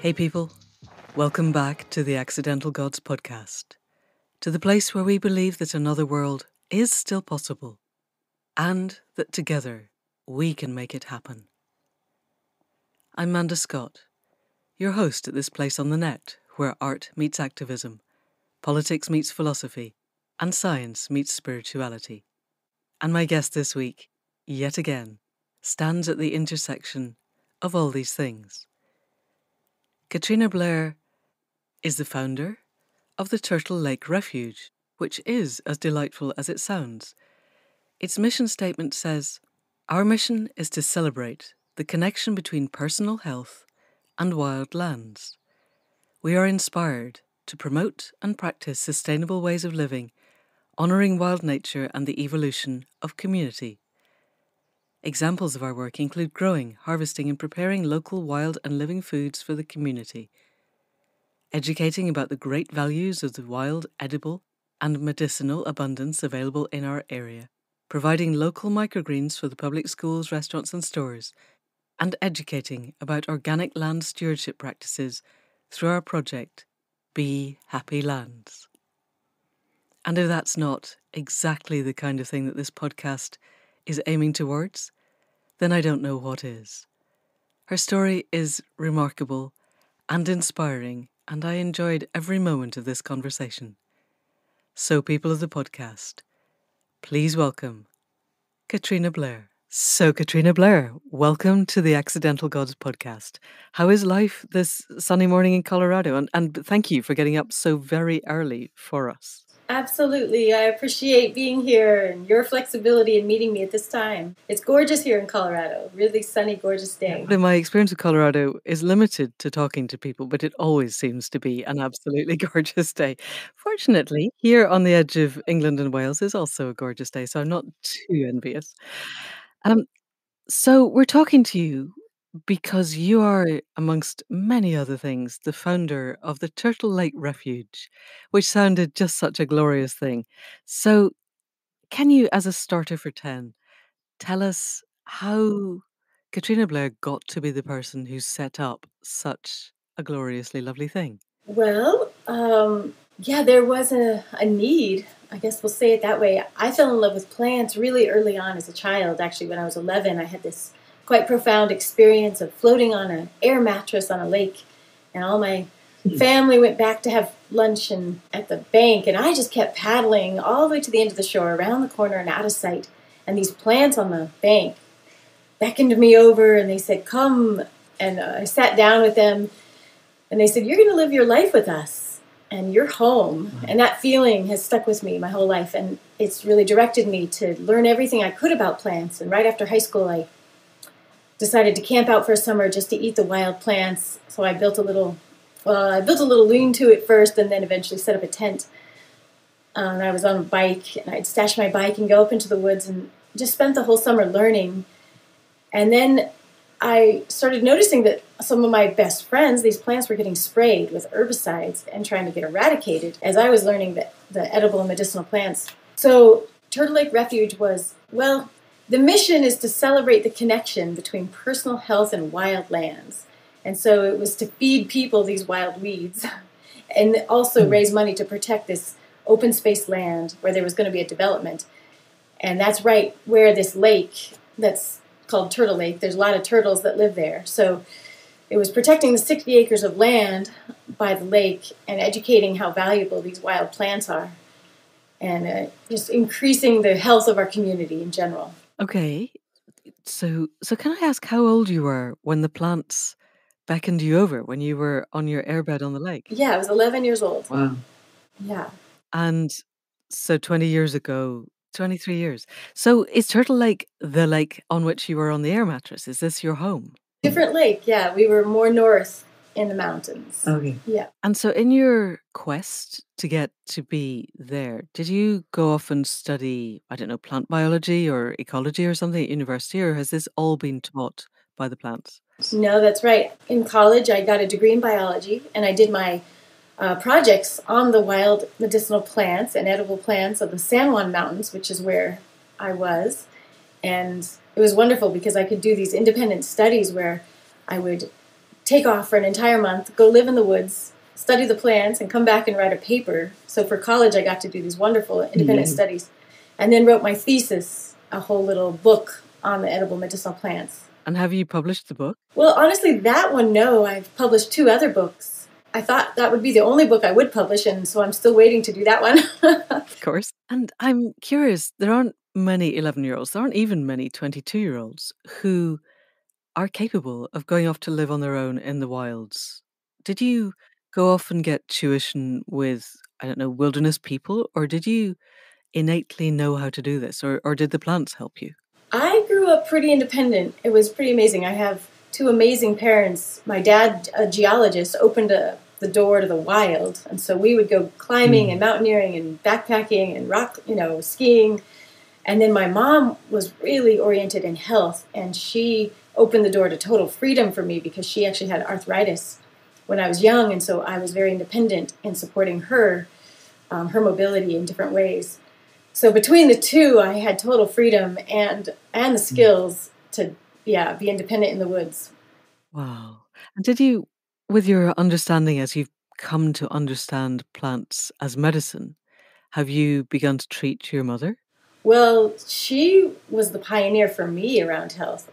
Hey people, welcome back to the Accidental Gods podcast, to the place where we believe that another world is still possible, and that together we can make it happen. I'm Manda Scott, your host at this place on the net, where art meets activism, politics meets philosophy, and science meets spirituality. And my guest this week, yet again, stands at the intersection of all these things. Katrina Blair is the founder of the Turtle Lake Refuge, which is as delightful as it sounds. Its mission statement says, "Our mission is to celebrate the connection between personal health and wild lands. We are inspired to promote and practice sustainable ways of living, honouring wild nature and the evolution of community. Examples of our work include growing, harvesting and preparing local wild and living foods for the community, educating about the great values of the wild, edible and medicinal abundance available in our area, providing local microgreens for the public schools, restaurants and stores, and educating about organic land stewardship practices through our project, Bee Happy Lands." And if that's not exactly the kind of thing that this podcast is aiming towards, then I don't know what is. Her story is remarkable and inspiring, and I enjoyed every moment of this conversation. So people of the podcast, please welcome Katrina Blair. So Katrina Blair, welcome to the Accidental Gods podcast. How is life this sunny morning in Colorado? And thank you for getting up so very early for us. Absolutely. I appreciate being here and your flexibility in meeting me at this time. It's gorgeous here in Colorado. Really sunny, gorgeous day. Yeah, my experience of Colorado is limited to talking to people, but it always seems to be an absolutely gorgeous day. Fortunately, here on the edge of England and Wales is also a gorgeous day, so I'm not too envious. So we're talking to you because you are, amongst many other things, the founder of the Turtle Lake Refuge, which sounded just such a glorious thing. So can you, as a starter for 10, tell us how Katrina Blair got to be the person who set up such a gloriously lovely thing? Well, yeah, there was a need. I guess we'll say it that way. I fell in love with plants really early on as a child. Actually, when I was 11, I had this quite profound experience of floating on an air mattress on a lake, and all my family went back to have lunch and at the bank, and I just kept paddling all the way to the end of the shore, around the corner and out of sight, and these plants on the bank beckoned me over, and they said, "Come," and I sat down with them, and they said, "You're going to live your life with us, and you're home," and that feeling has stuck with me my whole life, and it's really directed me to learn everything I could about plants, and right after high school, I decided to camp out for a summer just to eat the wild plants. So I built a little lean-to at first, and then eventually set up a tent. And I was on a bike, and I'd stash my bike and go up into the woods, and just spent the whole summer learning. And then I started noticing that some of my best friends, these plants were getting sprayed with herbicides and trying to get eradicated, as I was learning the edible and medicinal plants. So Turtle Lake Refuge was, well, the mission is to celebrate the connection between personal health and wild lands. And so it was to feed people these wild weeds and also raise money to protect this open space land where there was going to be a development. And that's right where this lake that's called Turtle Lake, there's a lot of turtles that live there. So it was protecting the 60 acres of land by the lake and educating how valuable these wild plants are, and just increasing the health of our community in general. Okay, so can I ask how old you were when the plants beckoned you over, when you were on your airbed on the lake? Yeah, I was 11 years old. Wow. Yeah. And so 20 years ago, 23 years. So is Turtle Lake the lake on which you were on the air mattress? Is this your home? Different lake, yeah. We were more north in the mountains. Okay. Yeah. And so in your quest to get to be there, did you go off and study, I don't know, plant biology or ecology or something at university, or has this all been taught by the plants? No, that's right. In college, I got a degree in biology, and I did my projects on the wild medicinal plants and edible plants of the San Juan Mountains, which is where I was. And it was wonderful because I could do these independent studies where I would take off for an entire month, go live in the woods, study the plants, and come back and write a paper. So for college, I got to do these wonderful independent studies, and then wrote my thesis, a whole little book on the edible medicinal plants. And have you published the book? Well, honestly, that one, no. I've published two other books. I thought that would be the only book I would publish, and so I'm still waiting to do that one. Of course. And I'm curious, there aren't many 11-year-olds, there aren't even many 22-year-olds who are capable of going off to live on their own in the wilds. Did you go off and get tuition with, I don't know, wilderness people, or did you innately know how to do this, or did the plants help you? I grew up pretty independent. It was pretty amazing. I have two amazing parents. My dad, a geologist, opened the door to the wild. And so we would go climbing and mountaineering and backpacking and skiing. And then my mom was really oriented in health. And she opened the door to total freedom for me because she actually had arthritis when I was young. And so I was very independent in supporting her, her mobility in different ways. So between the two, I had total freedom and the skills to, be independent in the woods. Wow. And did you, with your understanding as you've come to understand plants as medicine, have you begun to treat your mother? Well, she was the pioneer for me around health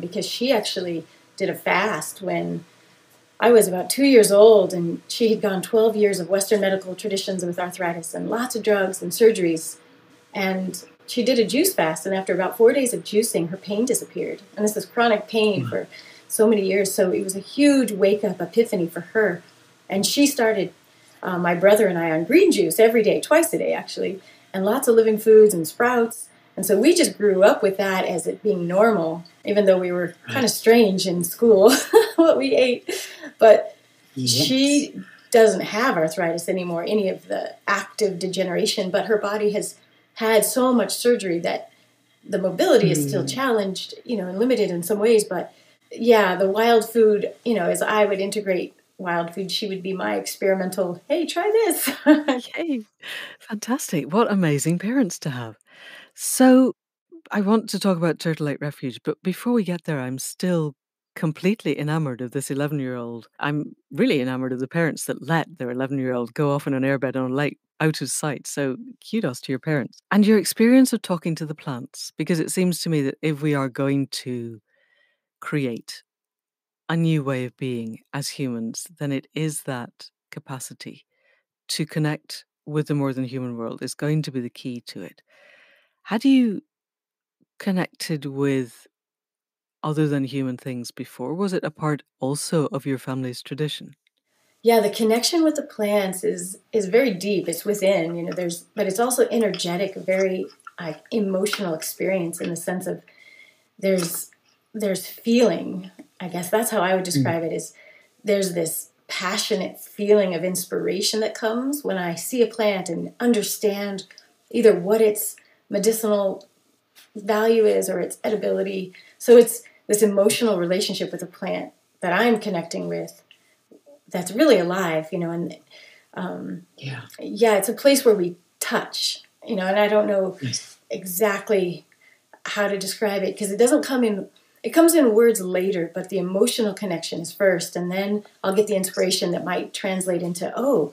because she actually did a fast when I was about 2 years old, and she had gone 12 years of Western medical traditions with arthritis and lots of drugs and surgeries. And she did a juice fast, and after about 4 days of juicing, her pain disappeared. And this is chronic pain for so many years. So it was a huge wake-up epiphany for her. And she started, my brother and I, on green juice every day, twice a day, actually, and lots of living foods and sprouts. And so we just grew up with that as it being normal, even though we were kind of strange in school what we ate. But she doesn't have arthritis anymore, any of the active degeneration, but her body has had so much surgery that the mobility is still challenged, and limited in some ways. But the wild food, as I would integrate wild food, she would be my experimental, hey, try this. Yay. Fantastic. What amazing parents to have. So I want to talk about Turtle Lake Refuge, but before we get there, I'm still completely enamored of this 11-year-old. I'm really enamored of the parents that let their 11-year-old go off in an airbed on a lake out of sight. So kudos to your parents. And your experience of talking to the plants, because it seems to me that if we are going to create a new way of being as humans, then it is that capacity to connect with the more than human world is going to be the key to it. Had you connected with other than human things before? Was it a part also of your family's tradition? Yeah, the connection with the plants is very deep. It's within, but it's also energetic, very emotional experience in the sense of there's feeling. I guess that's how I would describe it, is there's this passionate feeling of inspiration that comes when I see a plant and understand either what its medicinal value is or its edibility. So it's this emotional relationship with a plant that I'm connecting with that's really alive, and it's a place where we touch, and I don't know exactly how to describe it because it comes in words later, but the emotional connection is first, and then I'll get the inspiration that might translate into, oh,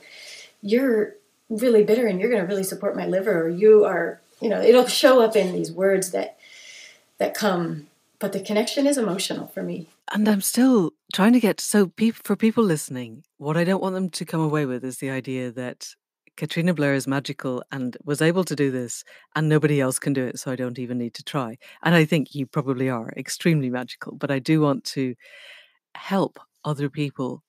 you're really bitter and you're going to really support my liver, or you are, it'll show up in these words that come, but the connection is emotional for me. And I'm still trying to get, for people listening, what I don't want them to come away with is the idea that Katrina Blair is magical and was able to do this and nobody else can do it, so I don't even need to try. And I think you probably are extremely magical, but I do want to help other people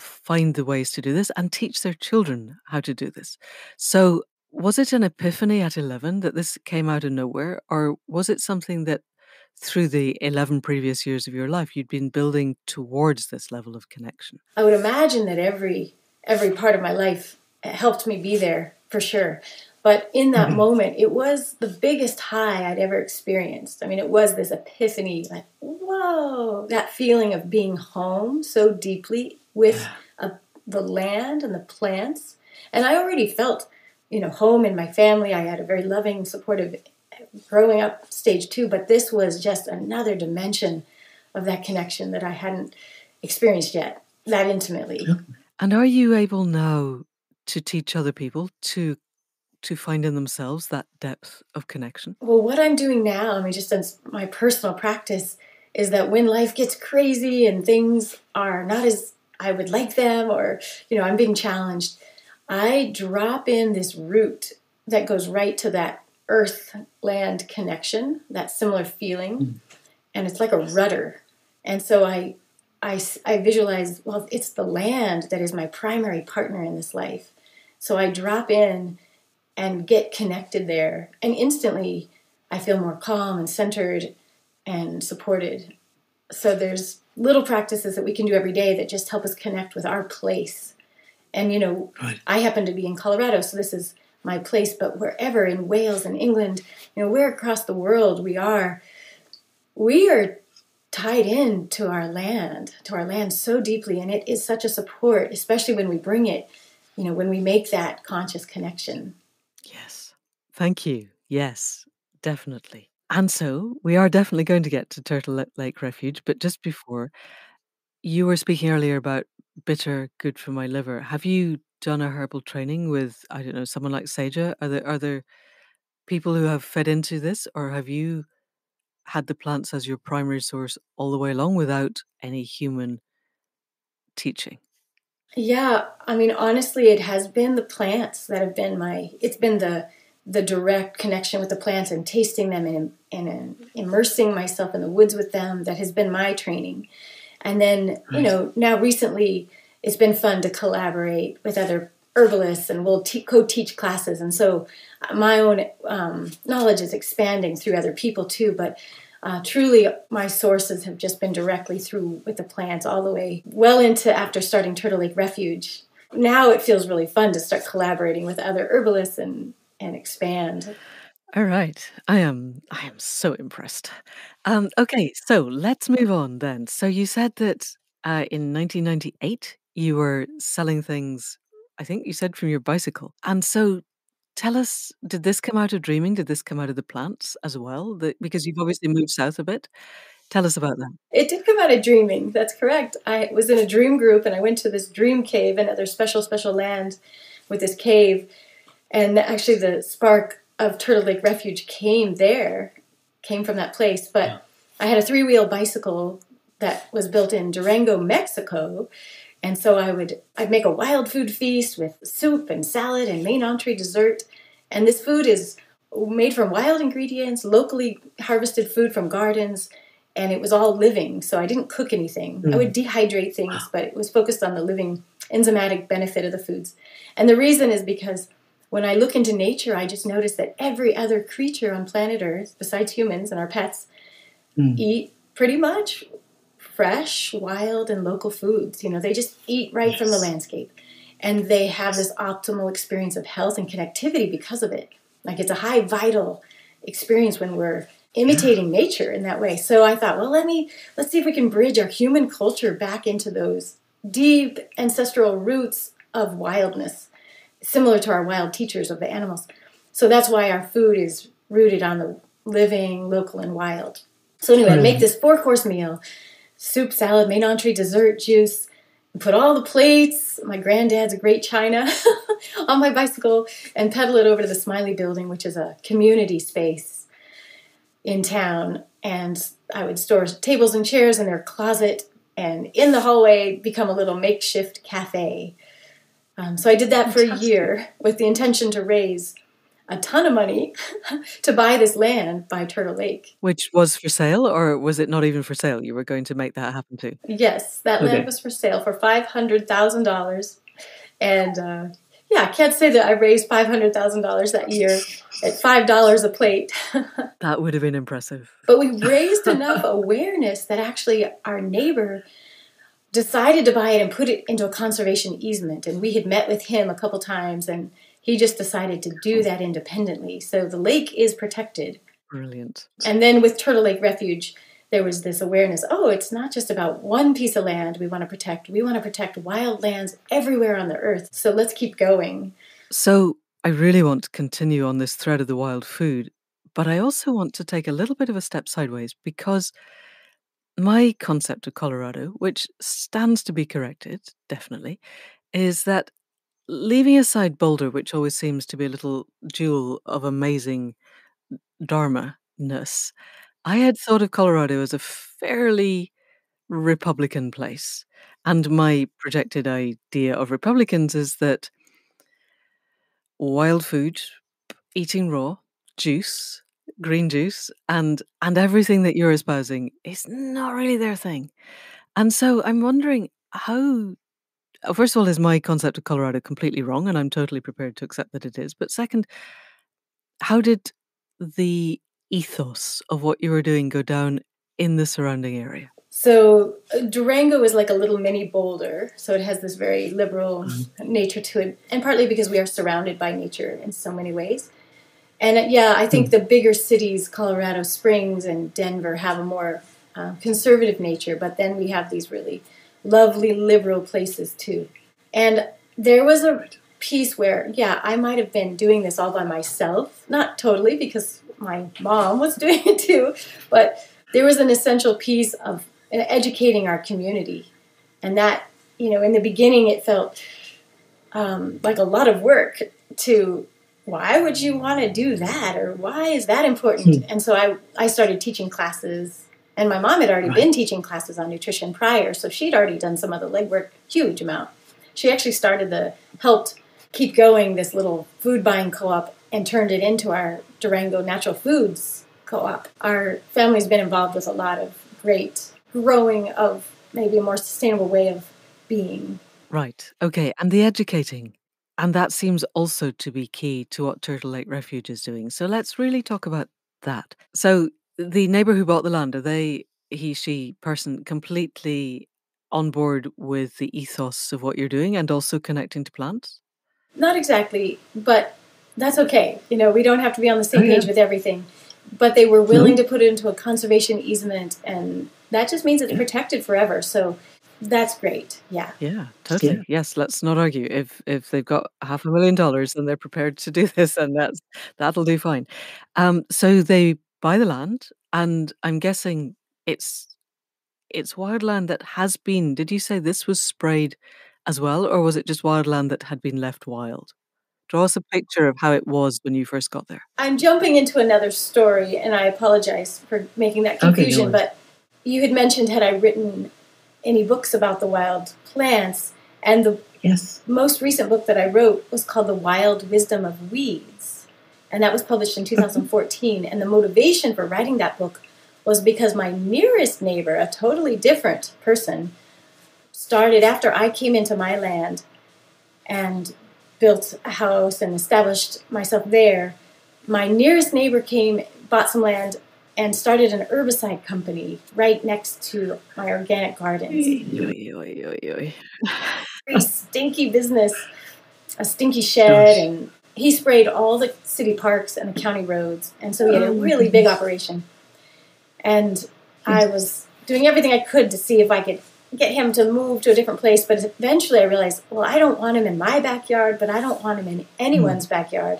find the ways to do this and teach their children how to do this. So was it an epiphany at 11 that this came out of nowhere, or was it something that through the 11 previous years of your life, you'd been building towards this level of connection? I would imagine that every part of my life helped me be there, for sure. But in that moment, it was the biggest high I'd ever experienced. I mean, it was this epiphany, like, whoa, that feeling of being home so deeply with the land and the plants. And I already felt, home in my family. I had a very loving, supportive growing up stage 2, but this was just another dimension of that connection that I hadn't experienced yet that intimately. And are you able now to teach other people to find in themselves that depth of connection? Well, what I'm doing now, I mean, just since my personal practice, is that when life gets crazy and things are not as I would like them, or, you know, I'm being challenged, I drop in this root that goes right to that earth-land connection, that similar feeling, and it's like a rudder. And so I visualize, well, it's the land that is my primary partner in this life. So I drop in and get connected there, and instantly I feel more calm and centered and supported. So there's little practices that we can do every day that just help us connect with our place. And, you know, right. I happen to be in Colorado, so this is my place, but wherever in Wales and England, you know, where across the world we are tied in to our land so deeply. And it is such a support, especially when we bring it, you know, when we make that conscious connection. Yes. Thank you. Yes, definitely. And so we are definitely going to get to Turtle Lake Refuge, but just before, you were speaking earlier about bitter, good for my liver. Have you done a herbal training with, I don't know, someone like Seja? Are there people who have fed into this, or have you had the plants as your primary source all the way along without any human teaching? Yeah, I mean, honestly, it has been the plants that have been the direct connection with the plants and tasting them and immersing myself in the woods with them. That has been my training. And then, you know, now recently it's been fun to collaborate with other herbalists, and we'll co-teach classes. And so my own knowledge is expanding through other people too. But truly my sources have just been directly through with the plants all the way well into after starting Turtle Lake Refuge. Now it feels really fun to start collaborating with other herbalists and expand. All right. I am so impressed. Okay, so let's move on then. So you said that in 1998, you were selling things, I think you said, from your bicycle. And so tell us, did this come out of dreaming? Did this come out of the plants as well? Because you've obviously moved south a bit. Tell us about that. It did come out of dreaming. That's correct. I was in a dream group, and I went to this dream cave, another special, special land with this cave. And actually the spark of Turtle Lake Refuge came from that place. But yeah. I had a three-wheel bicycle that was built in Durango, Mexico. And so I'd make a wild food feast with soup and salad and main entree dessert. And this food is made from wild ingredients, locally harvested food from gardens, and it was all living. So I didn't cook anything. I would dehydrate things, but it was focused on the living enzymatic benefit of the foods. And the reason is because when I look into nature, I just notice that every other creature on planet Earth, besides humans and our pets, eat pretty much fresh, wild, and local foods. You know, they just eat right from the landscape. And they have this optimal experience of health and connectivity because of it. Like, it's a high vital experience when we're imitating nature in that way. So I thought, well, let's see if we can bridge our human culture back into those deep ancestral roots of wildness, similar to our wild teachers of the animals. So that's why our food is rooted on the living, local, and wild. So anyway, I make this 4-course meal, soup, salad, main entree, dessert, juice, put all the plates, my granddad's great china, on my bicycle and pedal it over to the Smiley Building, which is a community space in town. And I would store tables and chairs in their closet, and in the hallway become a little makeshift cafe. So I did that for a year with the intention to raise a ton of money to buy this land by Turtle Lake. Which was for sale, or was it not even for sale? You were going to make that happen too? Yes, that land was for sale for $500,000. And I can't say that I raised $500,000 that year at $5 a plate. That would have been impressive. But we raised enough awareness that actually our neighbor decided to buy it and put it into a conservation easement. And we had met with him a couple times, and he just decided to do that independently. So the lake is protected. Brilliant. And then with Turtle Lake Refuge, there was this awareness, it's not just about one piece of land we want to protect. We want to protect wild lands everywhere on the earth. So let's keep going. So I really want to continue on this thread of the wild food, but I also want to take a little bit of a step sideways, because My concept of Colorado, which stands to be corrected, definitely, is that leaving aside Boulder, which always seems to be a little jewel of amazing dharma-ness, I had thought of Colorado as a fairly Republican place. And my projected idea of Republicans is that wild food, eating raw, juice, green juice, and everything that you're espousing is not really their thing. And so I'm wondering how, first of all, is my concept of Colorado completely wrong? And I'm totally prepared to accept that it is. But second, how did the ethos of what you were doing go down in the surrounding area? So Durango is like a little mini Boulder, so it has this very liberal nature to it, and partly because we are surrounded by nature in so many ways. And yeah, I think the bigger cities, Colorado Springs and Denver, have a more conservative nature, but then we have these really lovely liberal places too. And there was a piece where, yeah, I might have been doing this all by myself, not totally because my mom was doing it too, but there was an essential piece of and educating our community. And that, you know, in the beginning it felt like a lot of work to, why would you want to do that? Or why is that important? And so I started teaching classes, and my mom had already been teaching classes on nutrition prior, so she'd already done some of the legwork, huge amount. She actually helped keep going this little food buying co-op and turned it into our Durango Natural Foods co-op. Our family's been involved with a lot of great growing of maybe a more sustainable way of being. Right. Okay. And the educating. And that seems also to be key to what Turtle Lake Refuge is doing. So let's really talk about that. So the neighbor who bought the land, are they, he, she, person completely on board with the ethos of what you're doing and also connecting to plants? Not exactly, but that's okay. You know, we don't have to be on the same page with everything. But they were willing to put it into a conservation easement, and that just means it's protected forever. So that's great. Yeah. Yeah, totally. Yeah. Yes, let's not argue. If they've got $500,000 and they're prepared to do this, and that'll do fine. So they buy the land, and I'm guessing it's wildland that has been, did you say this was sprayed as well, or was it just wildland that had been left wild? Draw us a picture of how it was when you first got there. I'm jumping into another story, and I apologize for making that confusion, but you had mentioned, had I written any books about the wild plants, and the most recent book that I wrote was called The Wild Wisdom of Weeds, and that was published in 2014, and the motivation for writing that book was because my nearest neighbor, a totally different person, started after I came into my land and built a house and established myself there. My nearest neighbor came, bought some land, and started an herbicide company right next to my organic gardens. Very stinky business, a stinky shed, and he sprayed all the city parks and the county roads, and so he had a really big operation. And I was doing everything I could to see if I could get him to move to a different place, but eventually I realized, well, I don't want him in my backyard, but I don't want him in anyone's backyard.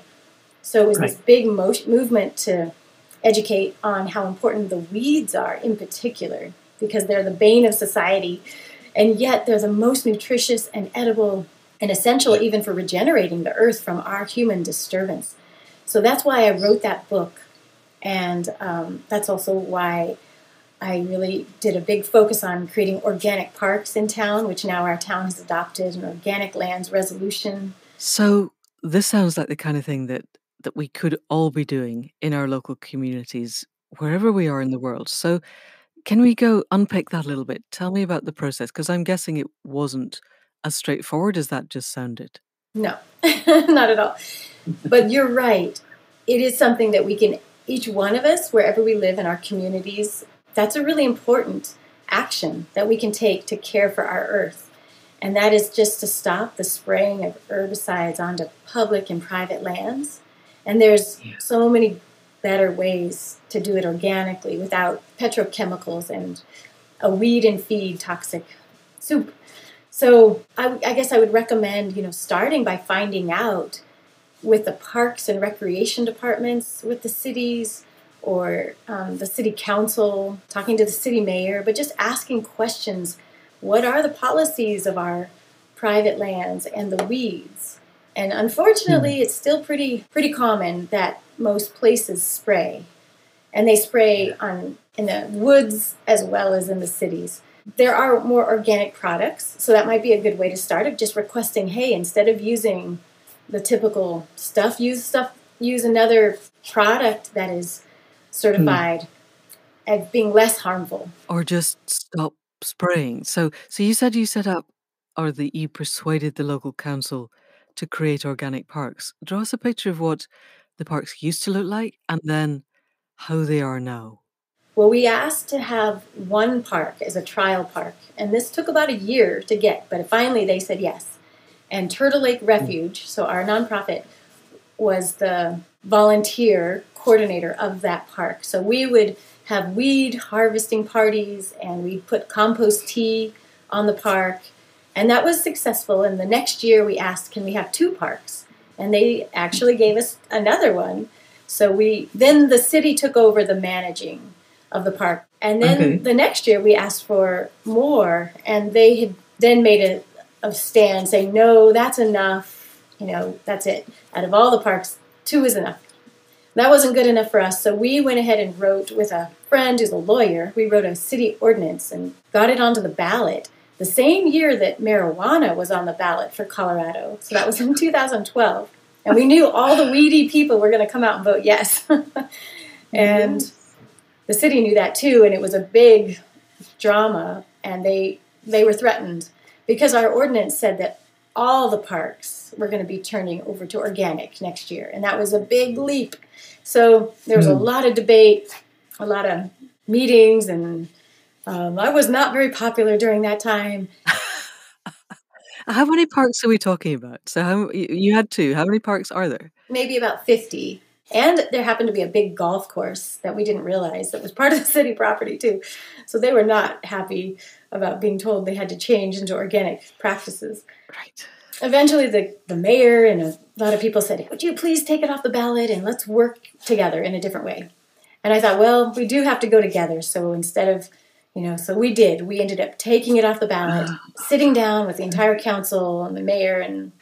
So it was this big movement to educate on how important the weeds are in particular, because they're the bane of society, and yet they're the most nutritious and edible and essential even for regenerating the earth from our human disturbance. So that's why I wrote that book, and that's also why I really did a big focus on creating organic parks in town, which now our town has adopted an organic lands resolution. So this sounds like the kind of thing that we could all be doing in our local communities, wherever we are in the world. So can we go unpick that a little bit? Tell me about the process, because I'm guessing it wasn't as straightforward as that just sounded. No, not at all. But you're right. It is something that we can, each one of us, wherever we live in our communities, that's a really important action that we can take to care for our earth. And that is just to stop the spraying of herbicides onto public and private lands. And there's so many better ways to do it organically without petrochemicals and a weed and feed toxic soup. So I guess I would recommend, you know, starting by finding out with the parks and recreation departments, with the cities, or the city council, talking to the city mayor, but just asking questions. What are the policies of our private lands and the weeds? And unfortunately, it's still pretty common that most places spray. And they spray in the woods as well as in the cities. There are more organic products, so that might be a good way to start, of just requesting, hey, instead of using the typical stuff, use another product that is certified as being less harmful. Or just stop spraying. So you said you set up, you persuaded the local council to create organic parks. Draw us a picture of what the parks used to look like and then how they are now. Well, we asked to have one park as a trial park, and this took about a year to get, but finally they said yes. And Turtle Lake Refuge, so our nonprofit, was the volunteer coordinator of that park. So we would have weed harvesting parties, and we'd put compost tea on the park, and that was successful. And the next year we asked, can we have two parks? And they actually gave us another one. So then the city took over the managing of the park. And then the next year we asked for more, and they had then made a stand saying, no, that's enough. You know, that's it. Out of all the parks, two is enough. That wasn't good enough for us. So we went ahead and wrote with a friend who's a lawyer. We wrote a city ordinance and got it onto the ballot the same year that marijuana was on the ballot for Colorado. So that was in 2012. And we knew all the weedy people were going to come out and vote yes. And the city knew that too, and it was a big drama, and they were threatened because our ordinance said that all the parks were going to be turning over to organic next year, and that was a big leap. So there was a lot of debate, a lot of meetings, and I was not very popular during that time. How many parks are we talking about? So you had two. How many parks are there? Maybe about 50. And there happened to be a big golf course that we didn't realize that was part of the city property too. So they were not happy about being told they had to change into organic practices. Right. Eventually the mayor and a lot of people said, would you please take it off the ballot and let's work together in a different way. And I thought, well, we do have to go together. So instead of, so we did. We ended up taking it off the ballot, sitting down with the entire council and the mayor and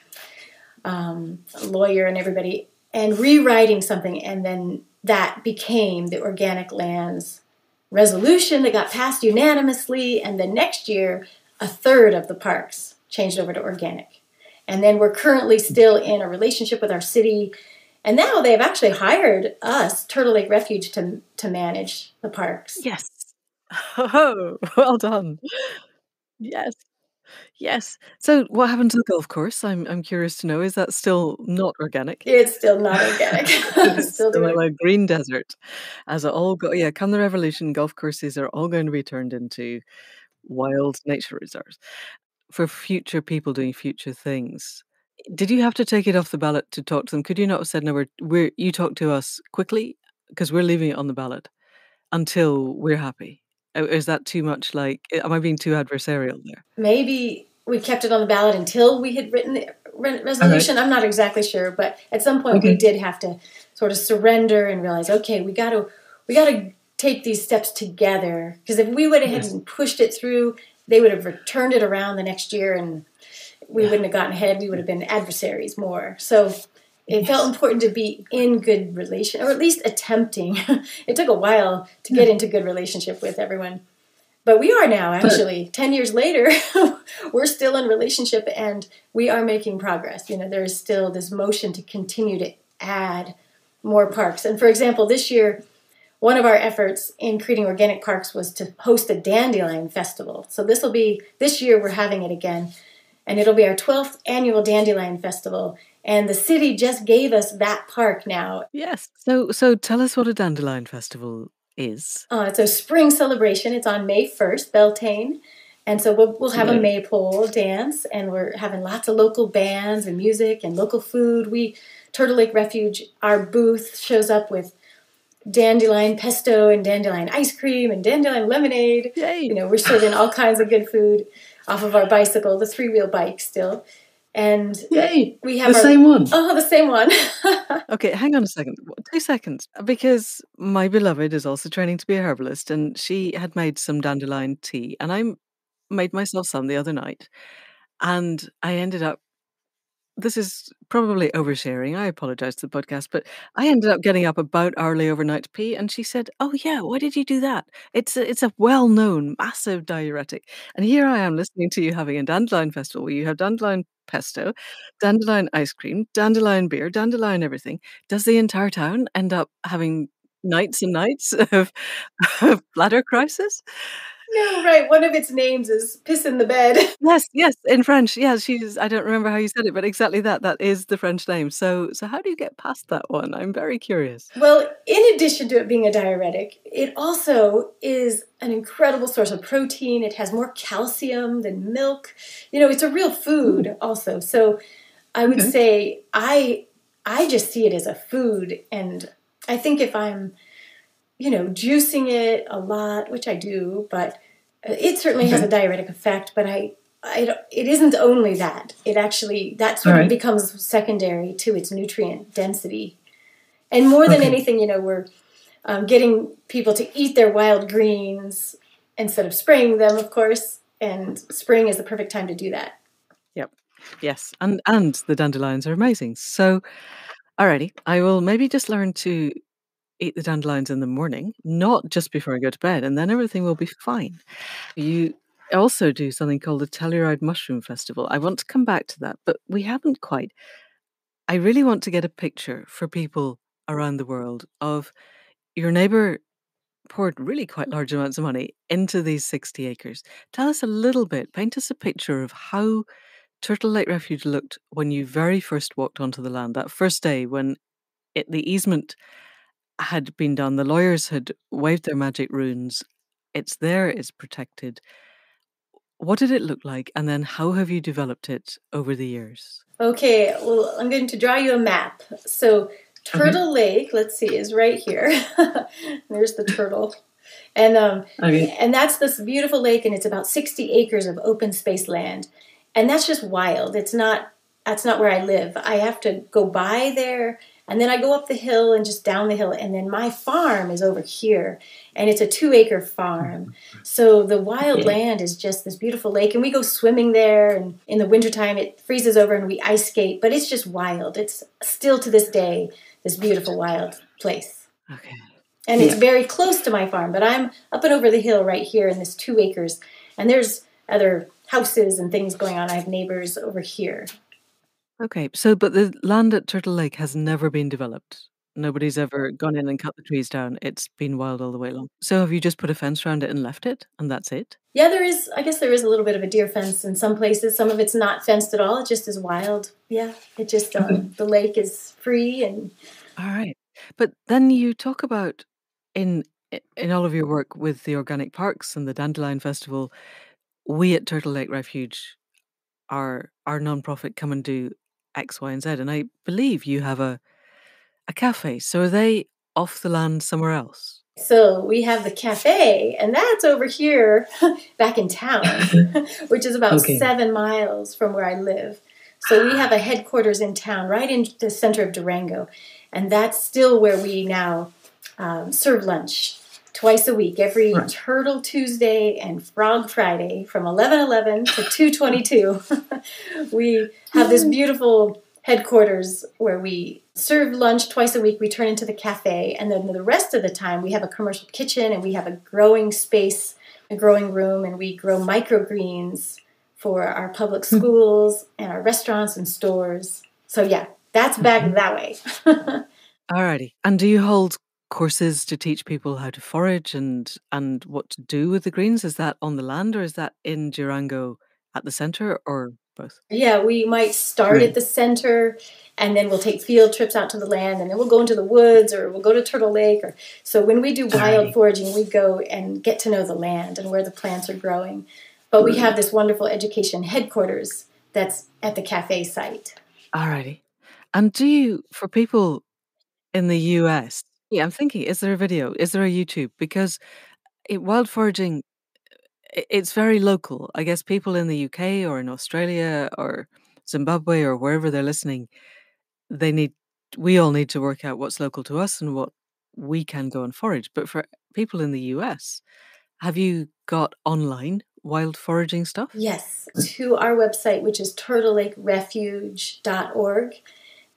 a lawyer and everybody, and rewriting something, and then that became the Organic Lands resolution that got passed unanimously, and the next year, a third of the parks changed over to organic. And then we're currently still in a relationship with our city, and now they've actually hired us, Turtle Lake Refuge, to manage the parks. Yes. Oh, well done. Yes. Yes. So what happened to the golf course? I'm curious to know. Is that still not organic? It's still not organic. It's still a green desert. As it all go, come the revolution, golf courses are all going to be turned into wild nature reserves for future people doing future things. Did you have to take it off the ballot to talk to them? Could you not have said, no, you talk to us quickly because we're leaving it on the ballot until we're happy? Is that too much? Am I being too adversarial there? Maybe we kept it on the ballot until we had written the resolution. Okay. I'm not exactly sure, but at some point we did have to sort of surrender and realize, okay, we got to take these steps together, because if we would have and pushed it through, they would have returned it around the next year, and we wouldn't have gotten ahead. We would have been adversaries more. So it felt important to be in good relation, or at least attempting. It took a while to get into good relationship with everyone. But we are now, actually. 10 years later, we're still in relationship, and we are making progress. There is still this motion to continue to add more parks. And, for example, this year, one of our efforts in creating organic parks was to host a dandelion festival. So this year we're having it again, and it'll be our 12th annual dandelion festival. And the city just gave us that park now. Yes. So tell us what a dandelion festival is. It's a spring celebration. It's on May 1st, Beltane. And so we'll have a maypole dance, and we're having lots of local bands and music and local food. Turtle Lake Refuge, our booth shows up with dandelion pesto and dandelion ice cream and dandelion lemonade. Yay. We're serving all kinds of good food off of our bicycle, the three-wheel bike still. And yay, we have the same one. Oh, the same one. Okay, hang on a second. 2 seconds. Because my beloved is also training to be a herbalist, and she had made some dandelion tea, and I made myself some the other night. And I ended up, this is probably oversharing, I apologize to the podcast, but I ended up getting up about hourly overnight pee, and she said, oh yeah, why did you do that? It's a well-known massive diuretic. And here I am listening to you having a dandelion festival where you have dandelion pesto, dandelion ice cream, dandelion beer, dandelion everything. Does the entire town end up having nights and nights of bladder crisis? No, right. One of its names is piss in the bed. Yes, in French. Yeah, I don't remember how you said it, but exactly that is the French name. So how do you get past that one? I'm very curious. Well, in addition to it being a diuretic, it also is an incredible source of protein. It has more calcium than milk. You know, it's a real food also. So I would say I just see it as a food, and I think if I'm juicing it a lot, which I do, but it certainly has a diuretic effect, but it isn't only that. It actually, that sort of becomes secondary to its nutrient density. And more than anything, we're getting people to eat their wild greens instead of spraying them, of course, and spring is the perfect time to do that. Yep. Yes. And the dandelions are amazing. So, alrighty, I will maybe just learn to eat the dandelions in the morning, not just before I go to bed, and then everything will be fine. You also do something called the Telluride Mushroom Festival. I want to come back to that, but we haven't quite. I really want to get a picture for people around the world of your neighbour poured really quite large amounts of money into these 60 acres. Tell us a little bit, paint us a picture of how Turtle Lake Refuge looked when you very first walked onto the land, that first day when the easement had been done, the lawyers had waved their magic runes. It's there, it's protected. What did it look like, and then how have you developed it over the years? Okay, well, I'm going to draw you a map. So Turtle Lake, let's see, is right here. There's the turtle. And and that's this beautiful lake, and it's about 60 acres of open space land. And that's just wild. That's not where I live. I have to go by there. And then I go up the hill and just down the hill, and then my farm is over here, and it's a 2-acre farm. So the wild land is just this beautiful lake, and we go swimming there, and in the wintertime it freezes over and we ice skate, but it's just wild. It's still to this day this beautiful wild place. Okay. And it's very close to my farm, but I'm up and over the hill right here in this 2 acres, and there's other houses and things going on. I have neighbors over here. Okay, but the land at Turtle Lake has never been developed. Nobody's ever gone in and cut the trees down. It's been wild all the way along. So have you just put a fence around it and left it, and that's it? Yeah, I guess there is a little bit of a deer fence in some places. Some of it's not fenced at all. It just is wild. Yeah, it just, the lake is free. And all right. But then you talk about, in all of your work with the organic parks and the Dandelion Festival, we at Turtle Lake Refuge, our nonprofit, come and do X, Y, and Z, and I believe you have a cafe. So are they off the land somewhere else? So we have the cafe, and that's over here back in town, which is about 7 miles from where I live. So we have a headquarters in town, right in the center of Durango, and that's still where we now serve lunch twice a week, every Turtle Tuesday and Frog Friday from 11:11 to 2:22. We have this beautiful headquarters where we serve lunch twice a week. We turn into the cafe, and then the rest of the time we have a commercial kitchen, and we have a growing space, a growing room, and we grow microgreens for our public schools and our restaurants and stores. So yeah, that's back that way. Alrighty. And do you hold courses to teach people how to forage and what to do with the greens? Is that on the land, or is that in Durango at the center, or both? Yeah, we might start at the center, and then we'll take field trips out to the land, and then we'll go into the woods, or we'll go to Turtle Lake. Or so when we do wild foraging, we go and get to know the land and where the plants are growing. But we have this wonderful education headquarters that's at the cafe site. Alrighty. And do you, for people in the US, yeah, I'm thinking, is there a video? Is there a YouTube? Because wild foraging, it's very local. I guess people in the UK or in Australia or Zimbabwe or wherever they're listening, we all need to work out what's local to us and what we can go and forage. But for people in the US, have you got online wild foraging stuff? Yes, to our website, which is turtlelakerefuge.org.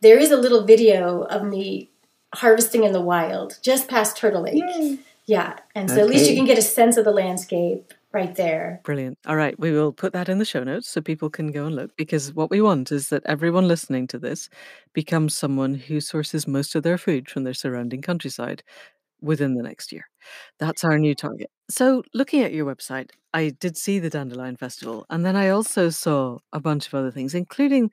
There is a little video of me harvesting in the wild just past Turtle Lake. Yay. Yeah, and so at least you can get a sense of the landscape right there. Brilliant. All right, we will put that in the show notes so people can go and look, because what we want is that everyone listening to this becomes someone who sources most of their food from their surrounding countryside within the next year. That's our new target. So looking at your website, I did see the Dandelion Festival, and then I also saw a bunch of other things, including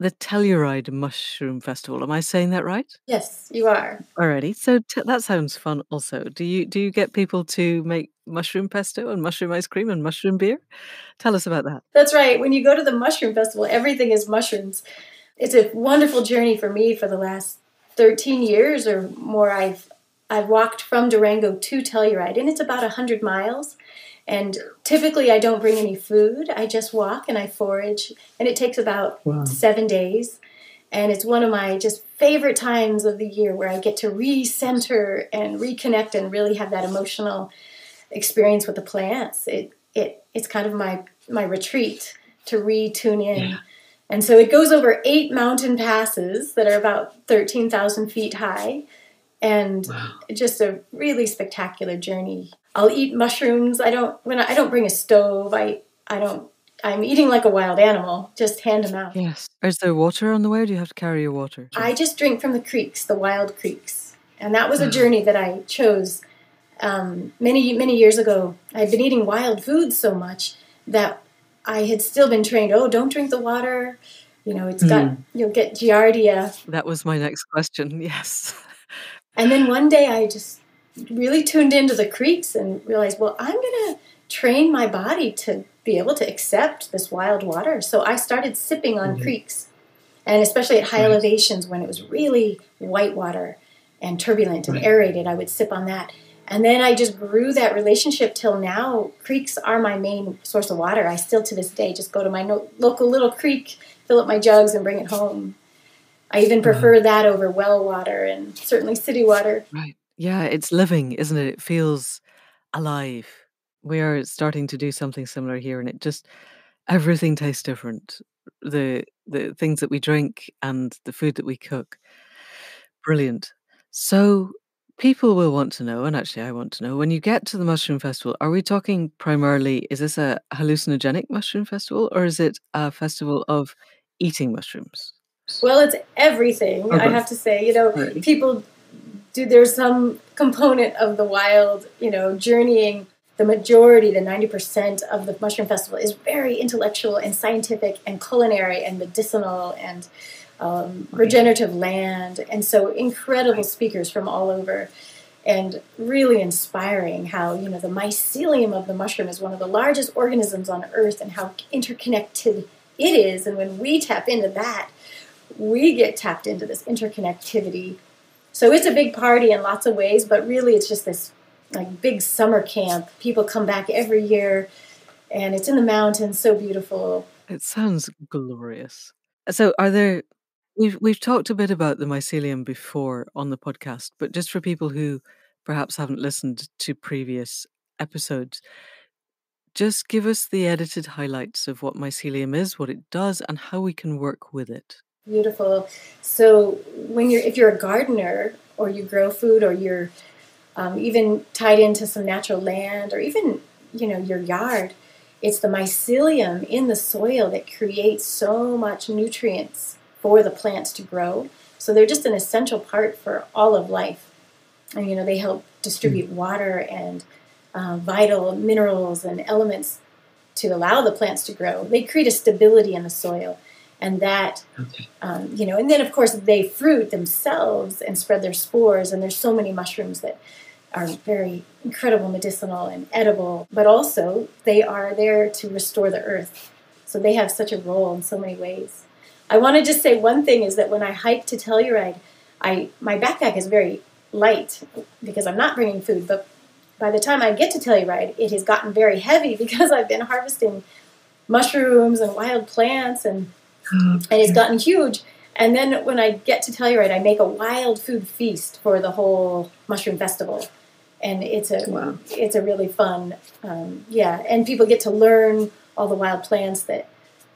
the Telluride Mushroom Festival. Am I saying that right? Yes, you are. Alrighty. So that sounds fun also. Do you get people to make mushroom pesto and mushroom ice cream and mushroom beer? Tell us about that. That's right. When you go to the Mushroom Festival, everything is mushrooms. It's a wonderful journey for me. For the last 13 years or more, I've walked from Durango to Telluride, and it's about 100 miles. And typically I don't bring any food. I just walk and I forage, and it takes about 7 days. And it's one of my just favorite times of the year where I get to recenter and reconnect and really have that emotional experience with the plants. It's kind of my retreat to retune in. Yeah. And so it goes over 8 mountain passes that are about 13,000 feet high. And just a really spectacular journey. I'll eat mushrooms. I don't bring a stove. I'm eating like a wild animal. Just hand them out. Yes. Is there water on the way, or do you have to carry your water? I just drink from the creeks, the wild creeks. And that was a journey that I chose many, many years ago. I'd been eating wild foods so much that I had still been trained, don't drink the water. You know, you'll get giardia. That was my next question, yes. And then one day I just really tuned into the creeks and realized, I'm going to train my body to be able to accept this wild water. So I started sipping on creeks, and especially at high elevations when it was really white water and turbulent and aerated, I would sip on that. And then I just grew that relationship till now. Creeks are my main source of water. I still to this day just go to my local little creek, fill up my jugs and bring it home. I even prefer that over well water and certainly city water. Right. Yeah, it's living, isn't it? It feels alive. We are starting to do something similar here, and it just, everything tastes different. The things that we drink and the food that we cook. Brilliant. So people will want to know, and actually I want to know, when you get to the Mushroom Festival, are we talking primarily, is this a hallucinogenic mushroom festival, or is it a festival of eating mushrooms? Well, it's everything, I have to say. People do, there's some component of the wild, journeying. The majority, the 90% of the Mushroom Festival is very intellectual and scientific and culinary and medicinal and regenerative land. And so incredible speakers from all over, and really inspiring how, the mycelium of the mushroom is one of the largest organisms on Earth and how interconnected it is. And when we tap into that, we get tapped into this interconnectivity. So it's a big party in lots of ways, but really it's just this big summer camp. People come back every year, and it's in the mountains, so beautiful. It sounds glorious. So we've talked a bit about the mycelium before on the podcast, but just for people who perhaps haven't listened to previous episodes, just give us the edited highlights of what mycelium is, what it does, and how we can work with it. Beautiful. So if you're a gardener, or you grow food, or you're even tied into some natural land, or even, your yard, it's the mycelium in the soil that creates so much nutrients for the plants to grow. So they're just an essential part for all of life. And, they help distribute water and vital minerals and elements to allow the plants to grow. They create a stability in the soil. And that, and then, of course, they fruit themselves and spread their spores. And there's so many mushrooms that are very incredible, medicinal and edible. But also, they are there to restore the earth. So they have such a role in so many ways. I want to just say one thing is that when I hike to Telluride, my backpack is very light because I'm not bringing food. But by the time I get to Telluride, it has gotten very heavy because I've been harvesting mushrooms and wild plants and And it's gotten huge. And then when I get to Telluride, I make a wild food feast for the whole mushroom festival. And it's a really fun, and people get to learn all the wild plants that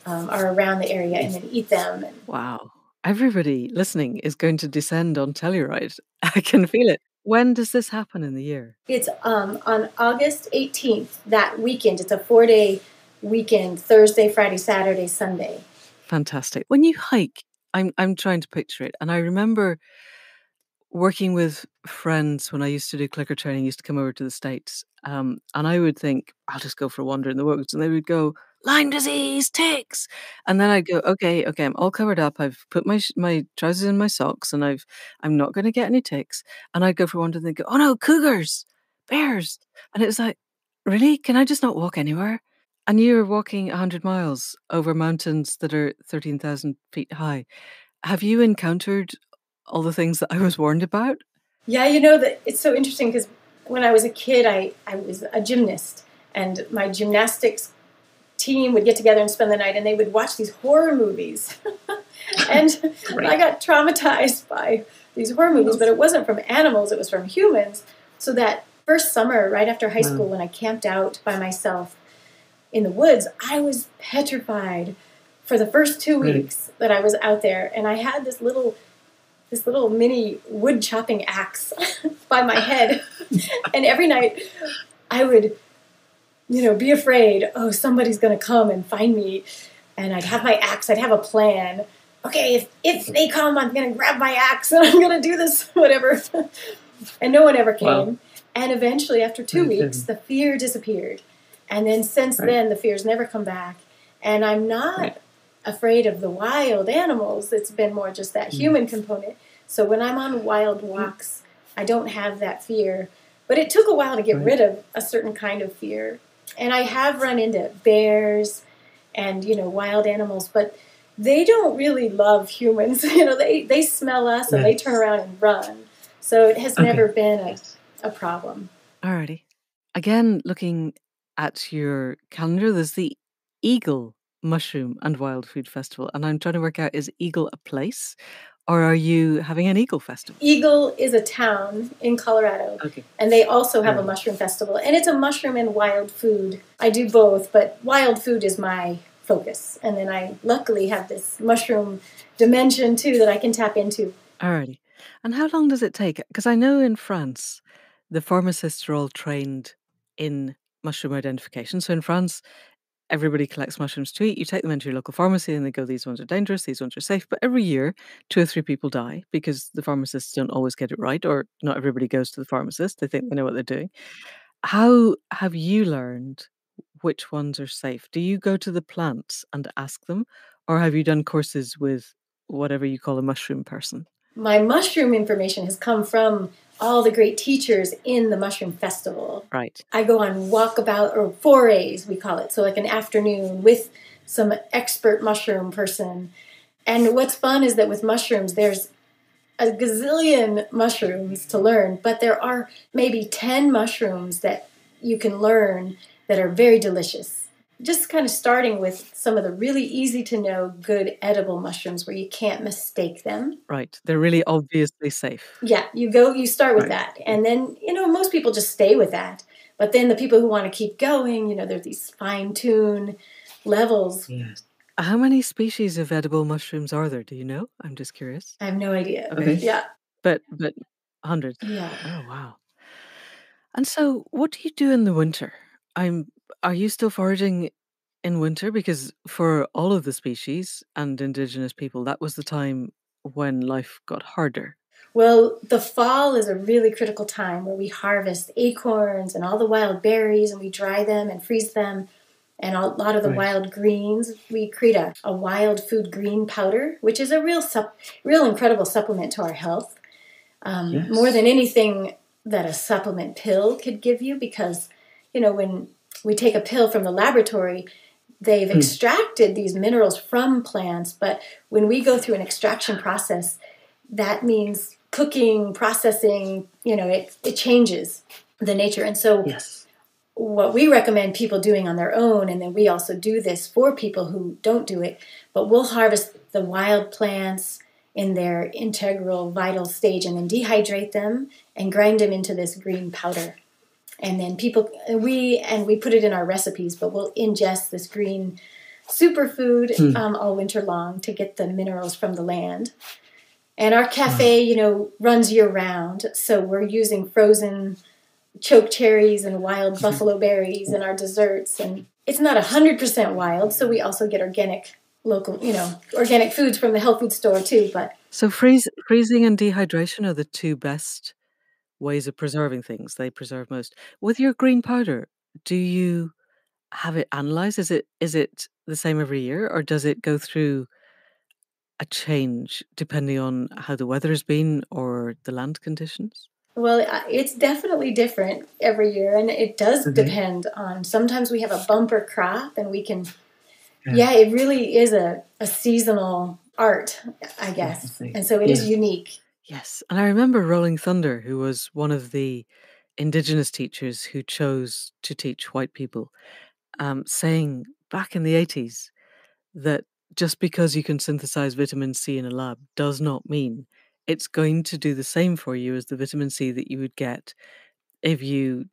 are around the area and then eat them. Wow. Everybody listening is going to descend on Telluride. I can feel it. When does this happen in the year? It's on August 18th, that weekend. It's a 4-day weekend, Thursday, Friday, Saturday, Sunday. Fantastic. When you hike, I'm trying to picture it. And I remember working with friends when I used to do clicker training, used to come over to the States. And I would think, I'll just go for a wander in the woods. And they would go, Lyme disease, ticks. And then I'd go, okay, I'm all covered up. I've put my trousers in my socks and I'm not going to get any ticks. And I'd go for a wander and they'd go, oh no, cougars, bears. And it was like, really? Can I just not walk anywhere? And you're walking 100 miles over mountains that are 13,000 feet high. Have you encountered all the things that I was warned about? Yeah, that it's so interesting because when I was a kid, I was a gymnast, and my gymnastics team would get together and spend the night, and they would watch these horror movies. And right. I got traumatized by these horror movies, but it wasn't from animals, it was from humans. So that first summer, right after high school, when I camped out by myself in the woods, I was petrified for the first 2 weeks that I was out there, and I had this little mini wood chopping axe by my head. And every night I would, be afraid, oh, somebody's going to come and find me. And I'd have my axe. I'd have a plan. Okay, if they come, I'm going to grab my axe and I'm going to do this, whatever. And no one ever came. Wow. And eventually, after 2 weeks, the fear disappeared. And then since then, the fear's never come back. And I'm not afraid of the wild animals. It's been more just that human component. So when I'm on wild walks, I don't have that fear. But it took a while to get rid of a certain kind of fear. And I have run into bears and, wild animals, but they don't really love humans. They smell us and they turn around and run. So it has never been a problem. Alrighty. Again, looking at your calendar, there's the Eagle Mushroom and Wild Food Festival. And I'm trying to work out, is Eagle a place or are you having an Eagle Festival? Eagle is a town in Colorado. Okay. And they also have a mushroom festival. And it's a mushroom and wild food. I do both, but wild food is my focus. And then I luckily have this mushroom dimension too that I can tap into. Alrighty. And how long does it take? Because I know in France, the pharmacists are all trained in mushroom identification. So in France, everybody collects mushrooms to eat. You take them into your local pharmacy and they go, these ones are dangerous, these ones are safe. But every year, 2 or 3 people die because the pharmacists don't always get it right, or not everybody goes to the pharmacist. They think they know what they're doing. How have you learned which ones are safe? Do you go to the plants and ask them, or have you done courses with whatever you call a mushroom person? My mushroom information has come from all the great teachers in the Mushroom Festival. Right. I go on walkabout or forays, we call it. So like an afternoon with some expert mushroom person. And what's fun is that with mushrooms, there's a gazillion mushrooms to learn, but there are maybe 10 mushrooms that you can learn that are very delicious. Just kind of starting with some of the really easy to know, good edible mushrooms where you can't mistake them. Right. They're really obviously safe. Yeah. You start with that. And then, most people just stay with that. But then the people who want to keep going, there's these fine-tune levels. Yes. How many species of edible mushrooms are there? Do you know? I'm just curious. I have no idea. Okay. Yeah. But hundreds. Yeah. Oh, wow. And so what do you do in the winter? Are you still foraging in winter? Because for all of the species and indigenous people, that was the time when life got harder. Well, the fall is a really critical time where we harvest acorns and all the wild berries and we dry them and freeze them. And a lot of the wild greens, we create a wild food green powder, which is a real incredible supplement to our health. More than anything that a supplement pill could give you, because, when we take a pill from the laboratory, they've extracted these minerals from plants, but when we go through an extraction process, that means cooking, processing, it changes the nature. And so what we recommend people doing on their own, and then we also do this for people who don't do it, but we'll harvest the wild plants in their integral vital stage and then dehydrate them and grind them into this green powder. And then we put it in our recipes, but we'll ingest this green superfood all winter long to get the minerals from the land. And our cafe, runs year-round, so we're using frozen choke cherries and wild buffalo berries in our desserts. And it's not 100% wild, so we also get organic foods from the health food store too. But so freezing and dehydration are the two best ways of preserving things. They preserve most. With your green powder, do you have it analyzed? Is it the same every year, or does it go through a change depending on how the weather has been or the land conditions? Well, it's definitely different every year, and it does depend on, sometimes we have a bumper crop and we can, it really is a seasonal art, I guess. And so it is unique. Yes. And I remember Rolling Thunder, who was one of the indigenous teachers who chose to teach white people, saying back in the 80s that just because you can synthesize vitamin C in a lab does not mean it's going to do the same for you as the vitamin C that you would get if you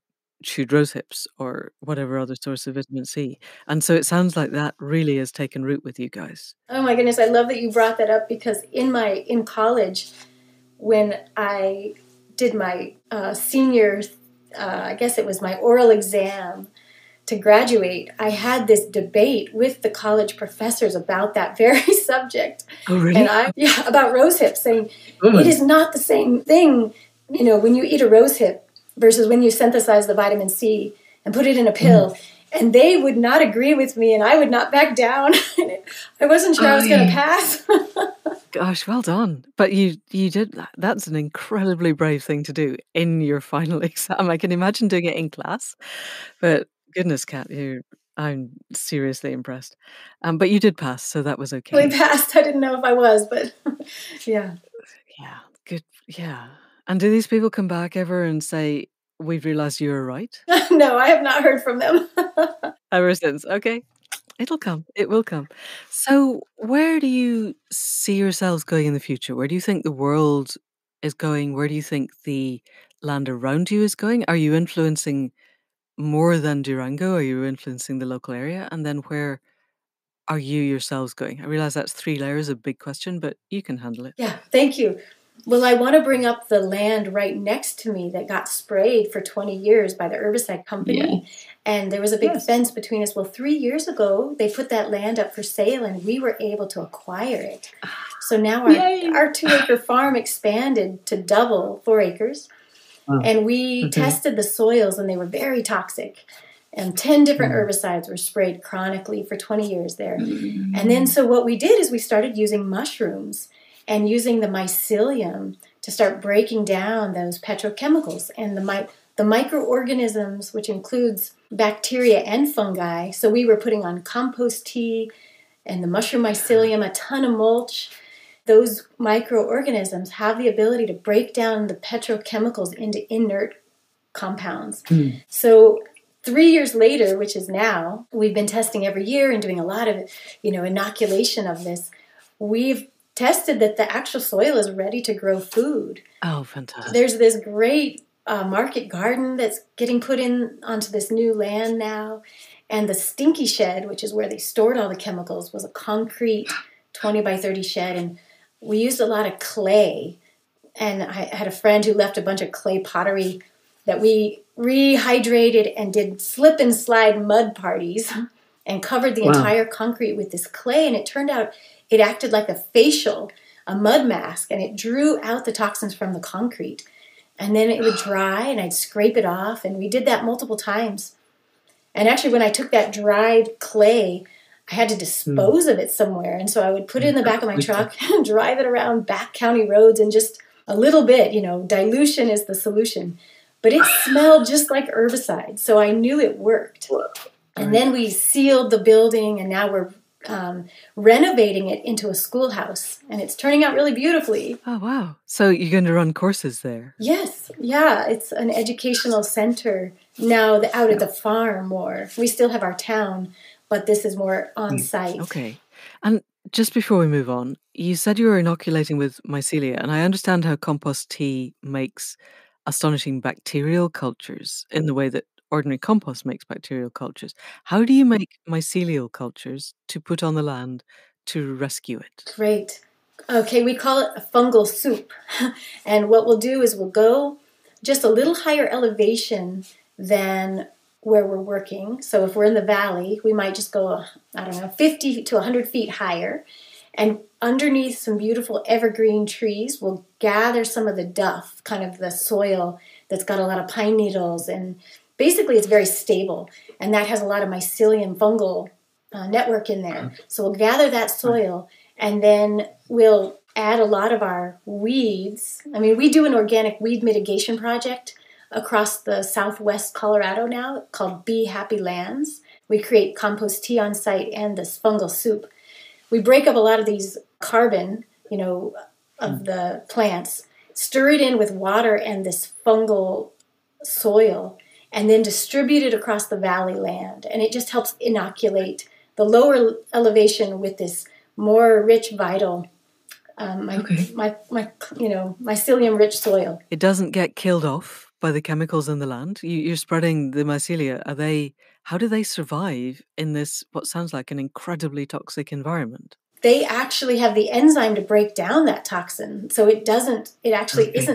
chewed rose hips or whatever other source of vitamin C. And so it sounds like that really has taken root with you guys. Oh my goodness, I love that you brought that up, because in college, when I did my senior, I guess it was my oral exam, to graduate, I had this debate with the college professors about that very subject. Oh, really? And about rose hips, saying it is not the same thing, when you eat a rose hip versus when you synthesize the vitamin C and put it in a pill. And they would not agree with me, and I would not back down. I wasn't sure I was going to pass. Gosh, well done. But you did that. That's an incredibly brave thing to do in your final exam. I can imagine doing it in class, but goodness, Kat, I'm seriously impressed. But you did pass, so that was okay. We passed. I didn't know if I was, but yeah. Yeah, good. Yeah. And do these people come back ever and say, we've realized you were right? No, I have not heard from them. Ever since. Okay. It'll come. It will come. So where do you see yourselves going in the future? Where do you think the world is going? Where do you think the land around you is going? Are you influencing more than Durango? Are you influencing the local area? And then where are you yourselves going? I realize that's three layers, a big question, but you can handle it. Yeah, thank you. Well, I want to bring up the land right next to me that got sprayed for 20 years by the herbicide company. Yeah. And there was a big fence between us. Well, 3 years ago, they put that land up for sale and we were able to acquire it. So now our 2-acre farm expanded to double 4 acres. And we tested the soils, and they were very toxic. And 10 different herbicides were sprayed chronically for 20 years there. And then so what we did is we started using mushrooms and using the mycelium to start breaking down those petrochemicals and the microorganisms, which includes bacteria and fungi. So we were putting on compost tea and the mushroom mycelium, a ton of mulch. Those microorganisms have the ability to break down the petrochemicals into inert compounds. So 3 years later, which is now, we've been testing every year and doing a lot of, inoculation of this. We've tested that the actual soil is ready to grow food. Oh, fantastic. There's this great market garden that's getting put in onto this new land now. And the stinky shed, which is where they stored all the chemicals, was a concrete 20 by 30 shed. And we used a lot of clay, and I had a friend who left a bunch of clay pottery that we rehydrated and did slip and slide mud parties and covered the entire concrete with this clay. And it turned out it acted like a facial, a mud mask, and it drew out the toxins from the concrete. And then it would dry, and I'd scrape it off, and we did that multiple times. And actually, when I took that dried clay, I had to dispose of it somewhere, and so I would put it in the back of my truck and drive it around back county roads, and just a little bit, dilution is the solution. But it smelled just like herbicide, so I knew it worked. And then we sealed the building, and now we're renovating it into a schoolhouse, and it's turning out really beautifully. Oh, wow. So you're going to run courses there? Yes. Yeah, it's an educational center No, out at the farm more. We still have our town, but this is more on site. Okay. And just before we move on, you said you were inoculating with mycelia, and I understand how compost tea makes astonishing bacterial cultures in the way that ordinary compost makes bacterial cultures. How do you make mycelial cultures to put on the land to rescue it? Great. Okay, we call it a fungal soup. And what we'll do is we'll go just a little higher elevation than where we're working. So if we're in the valley, we might just go, 50 to 100 feet higher. And underneath some beautiful evergreen trees, we'll gather some of the duff, kind of the soil that's got a lot of pine needles. And basically, it's very stable. And that has a lot of mycelium fungal network in there. So we'll gather that soil, and then we'll add a lot of our weeds. I mean, we do an organic weed mitigation project across the southwest Colorado now called Bee Happy Lands. We create compost tea on site and this fungal soup. We break up a lot of these carbon, of the plants, stir it in with water and this fungal soil, and then distribute it across the valley land. And it just helps inoculate the lower elevation with this more rich, vital, mycelium-rich soil. It doesn't get killed off by the chemicals in the land. You're spreading the mycelia. How do they survive in this, what sounds like an incredibly toxic environment? They actually have the enzyme to break down that toxin. So it isn't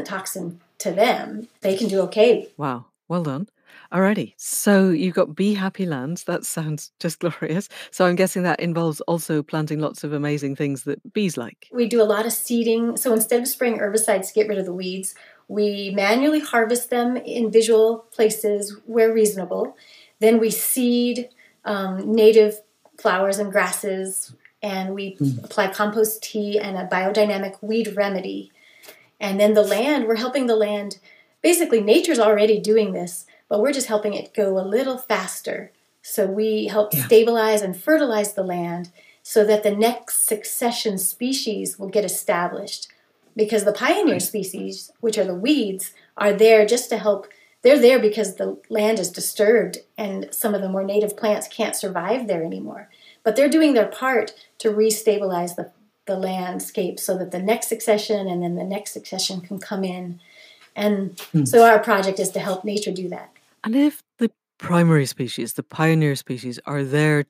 toxin to them. They can do okay. Wow. Well done. Alrighty. So you've got Bee Happy Lands. That sounds just glorious. So I'm guessing that involves also planting lots of amazing things that bees like. We do a lot of seeding. So instead of spraying herbicides to get rid of the weeds, we manually harvest them in visual places where reasonable. Then we seed native flowers and grasses, and we apply compost tea and a biodynamic weed remedy. And then we're helping the land. Basically, nature's already doing this, but we're just helping it go a little faster. So we help stabilize and fertilize the land so that the next succession species will get established. Because the pioneer species, which are the weeds, are there just to help. They're there because the land is disturbed and some of the more native plants can't survive there anymore. But they're doing their part to restabilize the landscape so that the next succession and then the next succession can come in. And so our project is to help nature do that. And if the primary species, the pioneer species, are there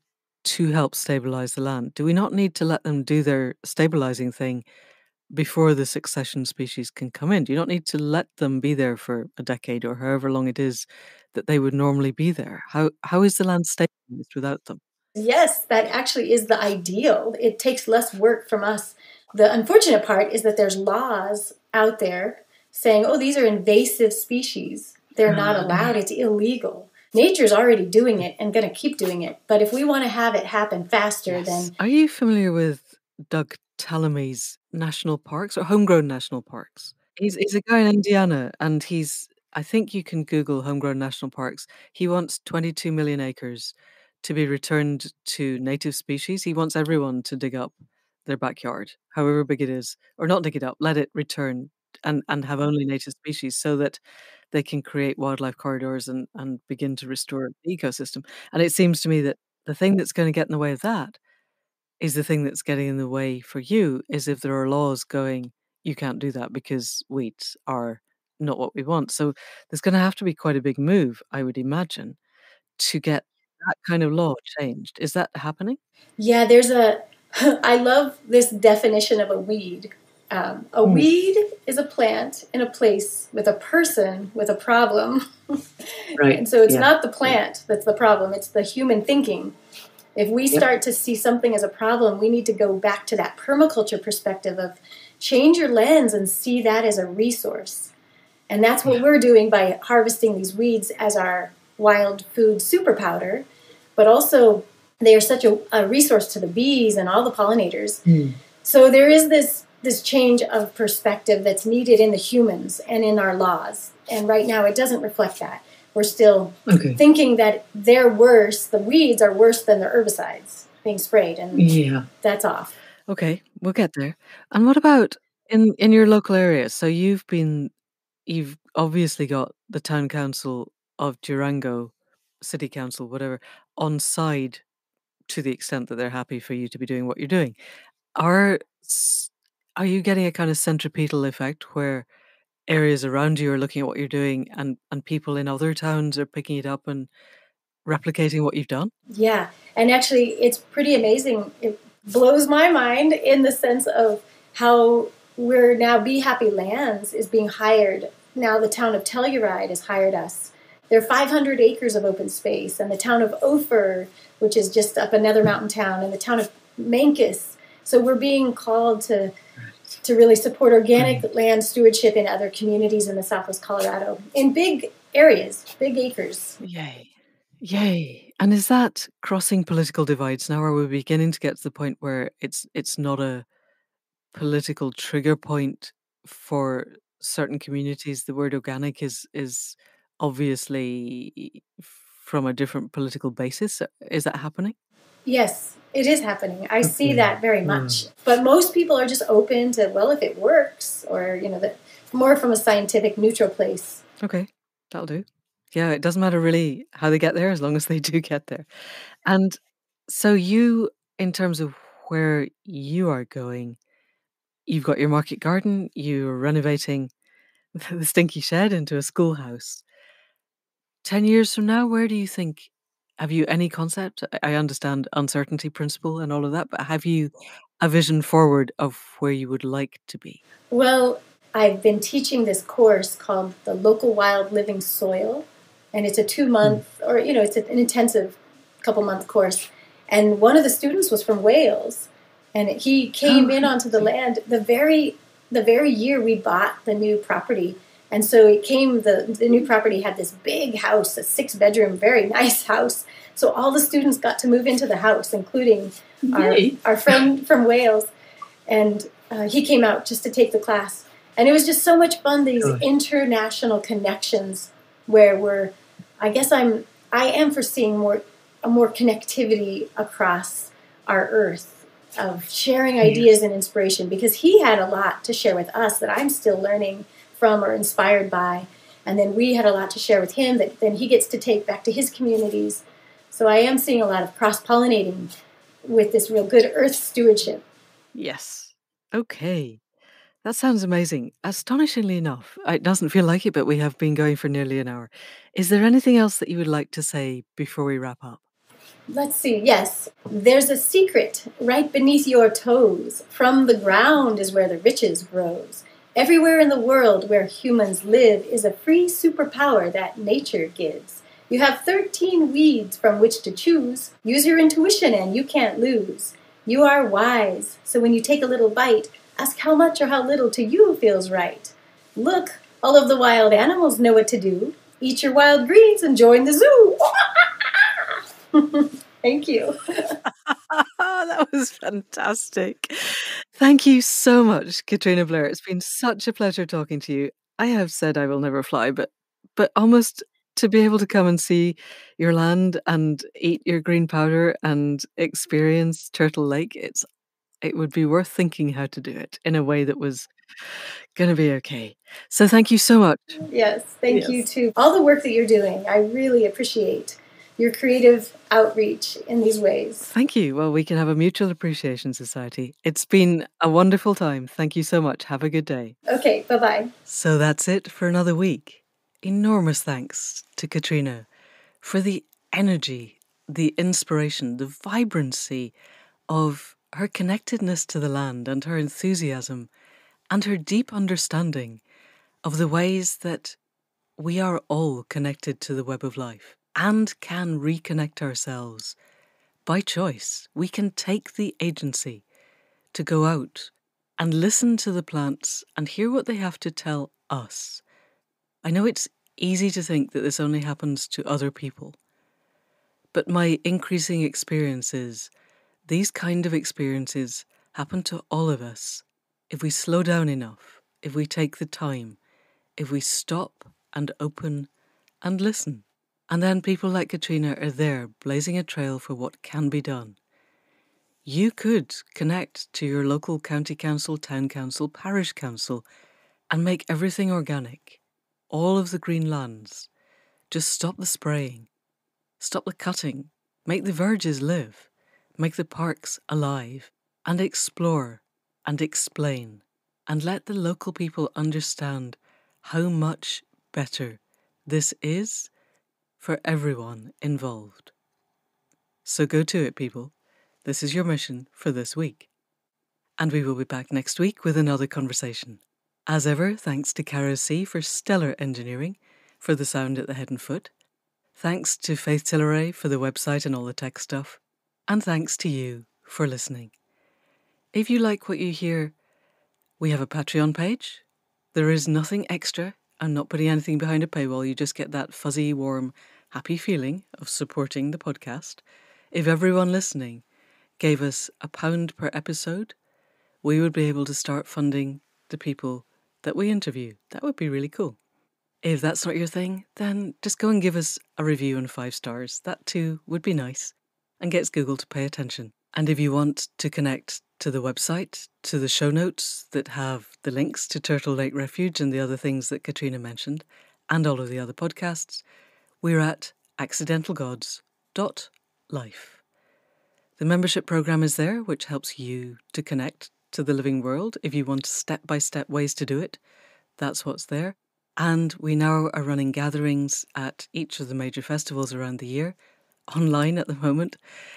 to help stabilize the land, do we not need to let them do their stabilizing thing before the succession species can come in? Do you not need to let them be there for a decade or however long it is that they would normally be there? How is the land stabilized without them? Yes, that actually is the ideal. It takes less work from us. The unfortunate part is that there's laws out there saying, these are invasive species. They're not allowed. It's illegal. Nature's already doing it and going to keep doing it. But if we want to have it happen faster, then... Are you familiar with Doug Tallamy's national parks or homegrown national parks? He's a guy in Indiana, and I think you can Google homegrown national parks. He wants 22 million acres to be returned to native species. He wants everyone to dig up their backyard, however big it is, or not dig it up, let it return and have only native species so that they can create wildlife corridors and begin to restore the ecosystem. And it seems to me that the thing that's going to get in the way of that is the thing that's getting in the way for you is if there are laws going, you can't do that because weeds are not what we want. So there's going to have to be quite a big move, I would imagine, to get that kind of law changed. Is that happening? Yeah, I love this definition of a weed. A weed is a plant in a place with a person with a problem. Right. And so it's not the plant that's the problem, it's the human thinking. If we start to see something as a problem, we need to go back to that permaculture perspective of change your lens and see that as a resource. And that's what we're doing by harvesting these weeds as our wild food super powder. But also, they are such a resource to the bees and all the pollinators. So there is this change of perspective that's needed in the humans and in our laws. And right now, it doesn't reflect that. We're still thinking that they're worse, the weeds are worse than the herbicides being sprayed, and that's off. Okay, we'll get there. And what about in your local area? So you've obviously got the town council of Durango City Council, whatever, on side to the extent that they're happy for you to be doing what you're doing. Are you getting a kind of centripetal effect where areas around you are looking at what you're doing, and people in other towns are picking it up and replicating what you've done? Yeah, and actually it's pretty amazing. It blows my mind in the sense of how we're now, Bee Happy Lands is being hired. Now the town of Telluride has hired us. There are 500 acres of open space, and the town of Ophir, which is just up another mountain town, and the town of Mancos. So we're being called to really support organic land stewardship in other communities in the Southwest Colorado, in big areas, big acres. Yay. Yay. And is that crossing political divides now? Are we beginning to get to the point where it's not a political trigger point for certain communities? The word organic is obviously from a different political basis. Is that happening? Yes, it is happening. I see that very much. But most people are just open to, well, if it works, or, you know, that more from a scientific neutral place. Okay, that'll do. Yeah, it doesn't matter really how they get there as long as they do get there. And so you, in terms of where you are going, you've got your market garden, you're renovating the stinky shed into a schoolhouse. 10 years from now, where do you think? Have you any concept? I understand uncertainty principle and all of that, but have you a vision forward of where you would like to be? Well, I've been teaching this course called The Local Wild Living Soil, and it's a 2-month, or, you know, it's an intensive couple-month course. And one of the students was from Wales, and he came in onto the land the very year we bought the new property. And so it came, the new property had this big house, a 6-bedroom, very nice house. So all the students got to move into the house, including our friend from Wales. And he came out just to take the class. And it was just so much fun, these international connections where we're, I am foreseeing more connectivity across our earth of sharing ideas and inspiration, because he had a lot to share with us that I'm still learning from or inspired by, and then we had a lot to share with him that then he gets to take back to his communities. So I am seeing a lot of cross-pollinating with this real good earth stewardship. Yes. Okay. That sounds amazing. Astonishingly enough, it doesn't feel like it, but we have been going for nearly an hour. Is there anything else that you would like to say before we wrap up? Let's see. Yes, there's a secret right beneath your toes. From the ground is where the riches grows. Everywhere in the world where humans live is a free superpower that nature gives. You have 13 weeds from which to choose. Use your intuition and you can't lose. You are wise, so when you take a little bite, ask how much or how little to you feels right. Look, all of the wild animals know what to do. Eat your wild greens and join the zoo. Thank you. That was fantastic. Thank you so much, Katrina Blair. It's been such a pleasure talking to you. I have said I will never fly, but almost to be able to come and see your land and eat your green powder and experience Turtle Lake, it would be worth thinking how to do it in a way that was going to be okay. So thank you so much. Yes, thank you too. All the work that you're doing, I really appreciate your creative outreach in these ways. Thank you. Well, we can have a mutual appreciation society. It's been a wonderful time. Thank you so much. Have a good day. Okay, bye-bye. So that's it for another week. Enormous thanks to Katrina for the energy, the inspiration, the vibrancy of her connectedness to the land and her enthusiasm and her deep understanding of the ways that we are all connected to the web of life. And can reconnect ourselves by choice. We can take the agency to go out and listen to the plants and hear what they have to tell us. I know it's easy to think that this only happens to other people, but my increasing experience is these kind of experiences happen to all of us if we slow down enough, if we take the time, if we stop and open and listen. And then people like Katrina are there, blazing a trail for what can be done. You could connect to your local county council, town council, parish council, and make everything organic, all of the green lands, Just stop the spraying, stop the cutting, make the verges live, make the parks alive, and explore and explain, and let the local people understand how much better this is for everyone involved. So go to it, people. This is your mission for this week. And we will be back next week with another conversation. As ever, thanks to Cara C for stellar engineering, for the sound at the head and foot. Thanks to Faith Tilleray for the website and all the tech stuff. And thanks to you for listening. If you like what you hear, we have a Patreon page. There is nothing extra. I'm not putting anything behind a paywall. You just get that fuzzy, warm, happy feeling of supporting the podcast. If everyone listening gave us £1 per episode, we would be able to start funding the people that we interview. That would be really cool. If that's not your thing, then just go and give us a review and 5 stars. That too would be nice and gets Google to pay attention. And if you want to connect to the website, to the show notes that have the links to Turtle Lake Refuge and the other things that Katrina mentioned, and all of the other podcasts, we're at accidentalgods.life. The membership program is there, which helps you to connect to the living world. If you want step-by-step ways to do it, that's what's there. And we now are running gatherings at each of the major festivals around the year, online at the moment,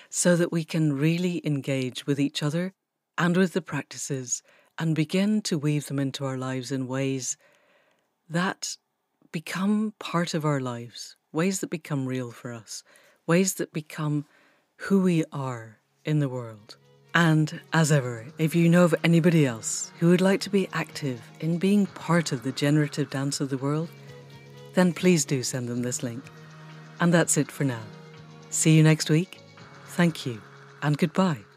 so that we can really engage with each other and with the practices and begin to weave them into our lives in ways that become part of our lives, ways that become real for us, ways that become who we are in the world. And as ever, if you know of anybody else who would like to be active in being part of the generative dance of the world, then please do send them this link. And that's it for now. See you next week. Thank you, and goodbye.